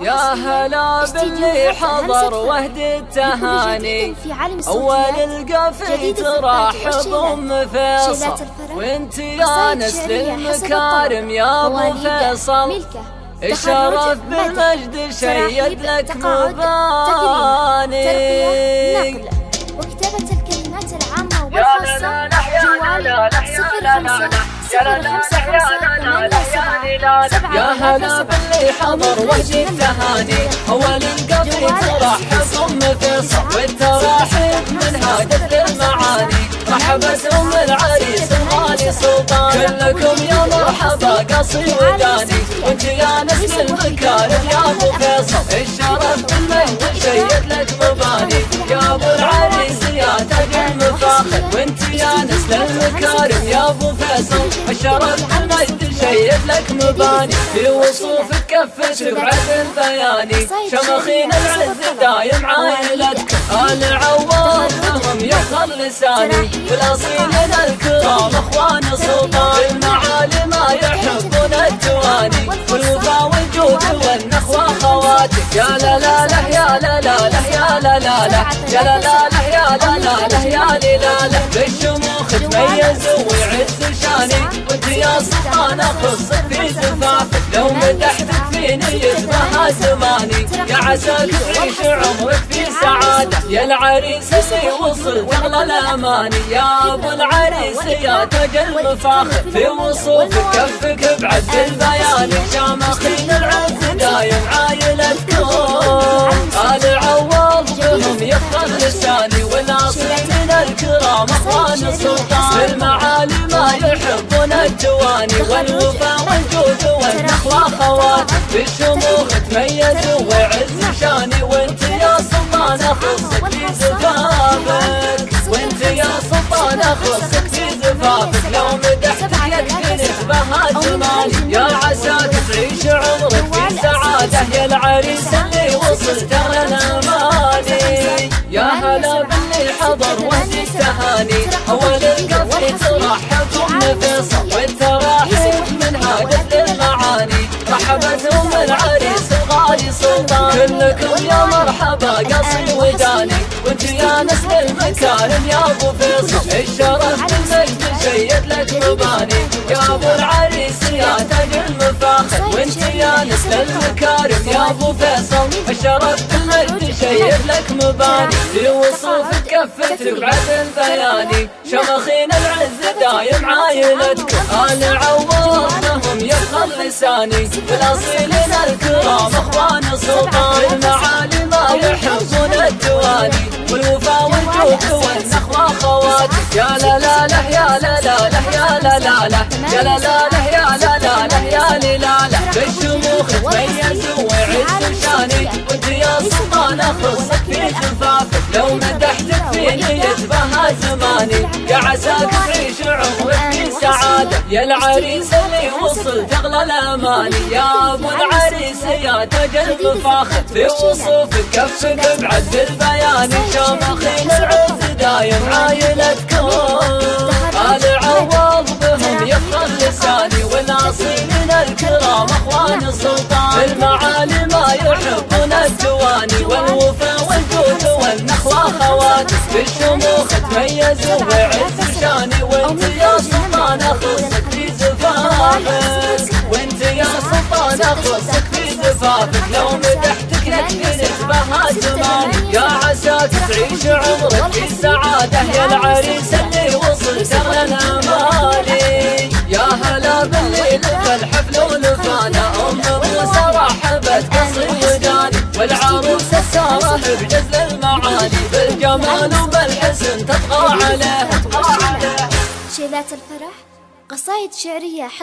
يا هلا باللي حضر وهد التهاني، أول القفيت راح ضم فيصل، وانت يا نسل المكارم يا ابو فيصل، الشرف بالمجد شيد لك مباني. وكتابة الكلمات العامة والخاصة جوالي 0555 يا هلا باللي حضر وجه التهاني، أول القفيت راح ضم فيصل، والتراحيب من هادت للمعاني، مرحبا أم العريس مالي سلطان، كلكم يا مرحبا قصي وداني، وانت يا نسل المكارم يا ابو فيصل، الشرف بالمجد شيد لك مباني، يا ابو العريس يا تاج المفاخر، وانت يا نسل المكارم يا ابو فيصل، الشرف بالمجد شيد لك مباني، في وصوفك كفتك بعدل بياني، شمخين العز دايم عائلتك، ال عواد لهم يفخر لساني، والاصيلين الكرام اخوان السلطان، المعالي ما يحبون التواني، والوفا والجود والنخوه خواتك، يا لا لا لا يا لا لا لا يا لا لا لا يا لا لا لا يا لا لا لا يا للاله، بالشموخ تميز ويعز شاني، وانت يا سلطان اخصك في زفافك، لو مدحتك فيني يتباهى زماني، يا عساك تعيش عمرك في سعاده، يا العريس اللي وصلت اغلى الاماني، يا ابو العريس يا تاج المفاخر، في وصوفك كفك بعد البياني، شامخين العز دايم عايلتكم، ال عوض بهم يفخر لساني، والاصيلين الكرام اخوان السلطان، المعالي ما يحبون الجواني، والوفا والجود والنخوه خواتك، بالشموخ تميز ويعز شاني، وانت يا سلطان اخصك في زفافك، وانت يا سلطان اخصك في زفافك، لو مدحتك يكفي نشبه جمالي، يا عساك تعيش عمرك في سعاده، يا العريس اللي وصلت اغلى الاماني، يا هلا باللي حضر وهد التهاني، اول القفيت راح ضم فيصل، والتراحيب من هادت للمعاني، مرحبا ام العريس غالي سلطان، كلكم يا مرحبا قصي وداني، وانت يا نسل المكارم يا ابو فيصل، الشرف بالمجد شيد لك مباني، يا ابو العريس يا تاج المفاخر، وانت يا نسل المكارم يا ابو فيصل، الشرف بالمجد شيد لك مباني، في وصوفك كفتك بعدل بياني، شمخين العز دايم عايلتك، انا عوضهم يفخر لساني، والاصيلين الكرام اخوان السلطان، المعالي ما يحبون التواني، والوفا والجود والنخوه خواتك، يا لا لا لا يا لا لا لا يا لا لا لا يا لا لا لا يا لا لا لا يا للاله، بالشموخ تميز ويعز شاني، وانت يا سلطان اخصك في زفافك، لو مدحتك فيني يشبه زماني، يا عساك تعيش عمرك في سعاده، يا العريس اللي وصلت اغلى الاماني، يا ابو العريس يا تاج المفاخر، في وصوفك كفك بعد البياني، شامخين العز دايم عايلتكم، ال عوض بهم يفخر لساني، والاصيلين الكرام اخوان السلطان، المعالي ما يحبون الجواني، والوفا والجود والنخوه خواتك، بالشموخ تميز ويعز شاني، وانت يا سلطان اخصك في زفافك، وانت يا سلطان اخصك في زفافك، لو مدحتك يكفي نشبه زماني، يا عساك تعيش عمرك في سعاده، يا العريس اللي وصلت اغلى الاماني، يا هلا باللي لف الحفل ولفانا، ام موسى رحبت قصي وداني، والعروسه ساره بجزل المعاني، بالجمال وبالحسن تطغى عليها. شيلات الفرح قصايد شعريه.